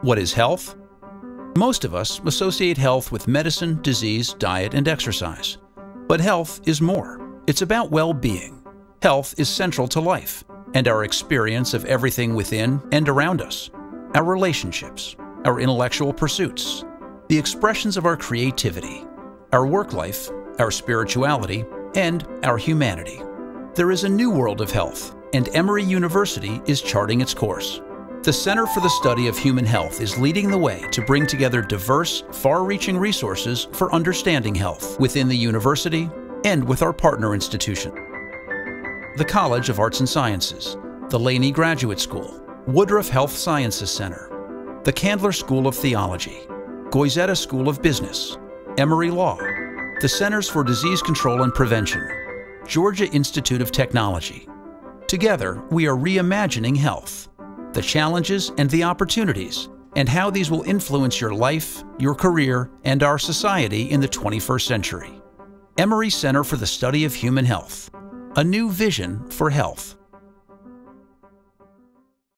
What is health? Most of us associate health with medicine, disease, diet, and exercise. But health is more. It's about well-being. Health is central to life and our experience of everything within and around us, our relationships, our intellectual pursuits, the expressions of our creativity, our work life, our spirituality, and our humanity. There is a new world of health, and Emory University is charting its course. The Center for the Study of Human Health is leading the way to bring together diverse, far-reaching resources for understanding health within the university and with our partner institution. The College of Arts and Sciences, the Laney Graduate School, Woodruff Health Sciences Center, the Candler School of Theology, Goizueta School of Business, Emory Law, the Centers for Disease Control and Prevention, Georgia Institute of Technology. Together, we are reimagining health, the challenges and the opportunities, and how these will influence your life, your career, and our society in the 21st century. Emory Center for the Study of Human Health, a new vision for health.